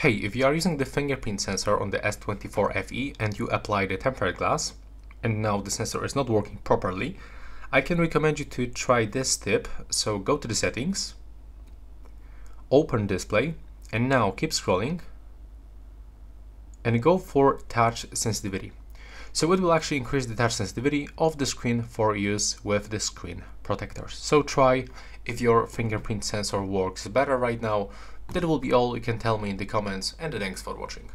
Hey, if you are using the fingerprint sensor on the S24 FE and you apply the tempered glass, and now the sensor is not working properly, I can recommend you to try this tip. So go to the settings, open display, and now keep scrolling and go for touch sensitivity. So it will actually increase the touch sensitivity of the screen for use with the screen protectors. So try. If your fingerprint sensor works better right now. That will be all you can tell me in the comments, and thanks for watching.